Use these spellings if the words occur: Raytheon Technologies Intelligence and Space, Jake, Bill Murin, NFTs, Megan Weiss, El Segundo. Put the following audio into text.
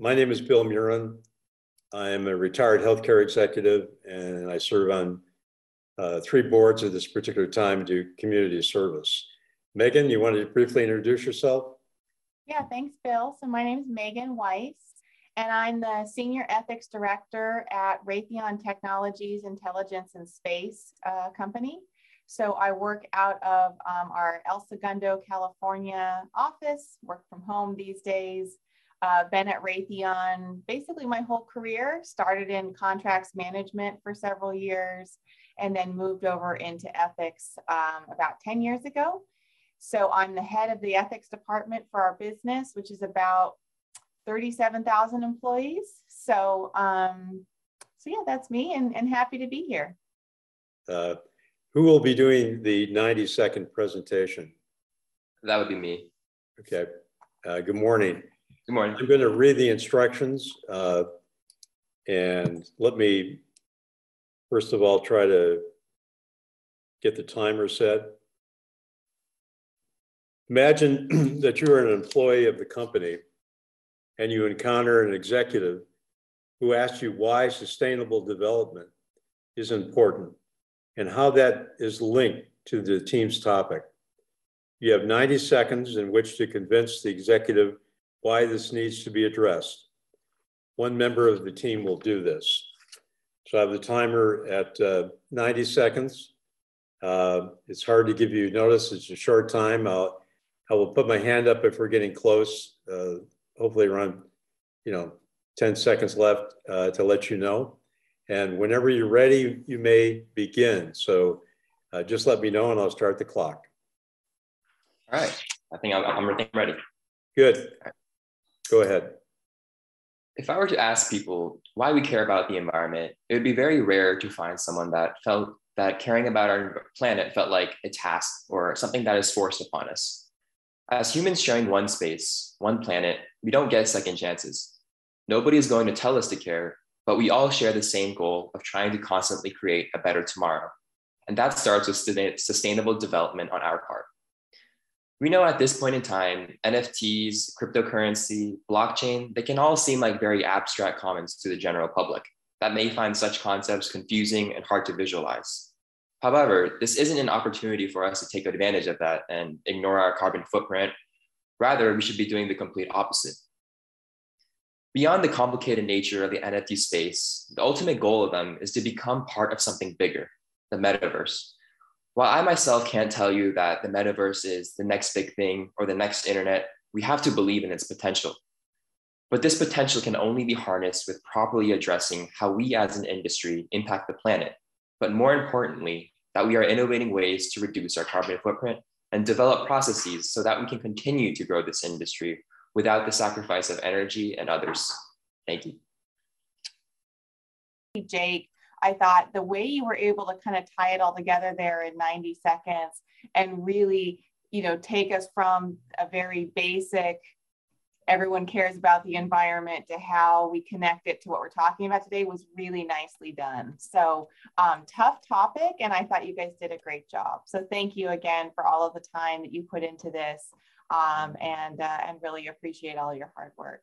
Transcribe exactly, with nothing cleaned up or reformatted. My name is Bill Murin. I am a retired healthcare executive, and I serve on uh, three boards at this particular time to community service. Megan, you wanted to briefly introduce yourself? Yeah, thanks, Bill. So my name is Megan Weiss, and I'm the Senior Ethics Director at Raytheon Technologies Intelligence and Space uh, company. So I work out of um, our El Segundo, California office, work from home these days. Uh, been at Raytheon basically my whole career, started in contracts management for several years, and then moved over into ethics um, about ten years ago. So I'm the head of the ethics department for our business, which is about thirty-seven thousand employees. So, um, so yeah, that's me, and, and happy to be here. Uh, who will be doing the ninety second presentation? That would be me. Okay, uh, good morning. Good morning. I'm going to read the instructions, uh, and let me, first of all, try to get the timer set. Imagine that you are an employee of the company and you encounter an executive who asks you why sustainable development is important and how that is linked to the team's topic. You have ninety seconds in which to convince the executive why this needs to be addressed. One member of the team will do this. So I have the timer at uh, ninety seconds. Uh, it's hard to give you notice, it's a short time. I'll, I will put my hand up if we're getting close, uh, hopefully around, you know, ten seconds left uh, to let you know. And whenever you're ready, you may begin. So uh, just let me know and I'll start the clock. All right, I think I'm, I'm ready. Good. Go ahead. If I were to ask people why we care about the environment, it would be very rare to find someone that felt that caring about our planet felt like a task or something that is forced upon us. As humans sharing one space, one planet, we don't get second chances. Nobody is going to tell us to care, but we all share the same goal of trying to constantly create a better tomorrow. And that starts with sustainable development on our part. We know at this point in time, N F Ts, cryptocurrency, blockchain, they can all seem like very abstract comments to the general public that may find such concepts confusing and hard to visualize. However, this isn't an opportunity for us to take advantage of that and ignore our carbon footprint. Rather, we should be doing the complete opposite. Beyond the complicated nature of the N F T space, the ultimate goal of them is to become part of something bigger, the metaverse. While I myself can't tell you that the metaverse is the next big thing or the next internet, we have to believe in its potential. But this potential can only be harnessed with properly addressing how we as an industry impact the planet, but more importantly, that we are innovating ways to reduce our carbon footprint and develop processes so that we can continue to grow this industry without the sacrifice of energy and others. Thank you. Thank you, Jake. I thought the way you were able to kind of tie it all together there in ninety seconds and really, you know, take us from a very basic, everyone cares about the environment to how we connect it to what we're talking about today was really nicely done. So um, tough topic, and I thought you guys did a great job. So thank you again for all of the time that you put into this um, and, uh, and really appreciate all your hard work.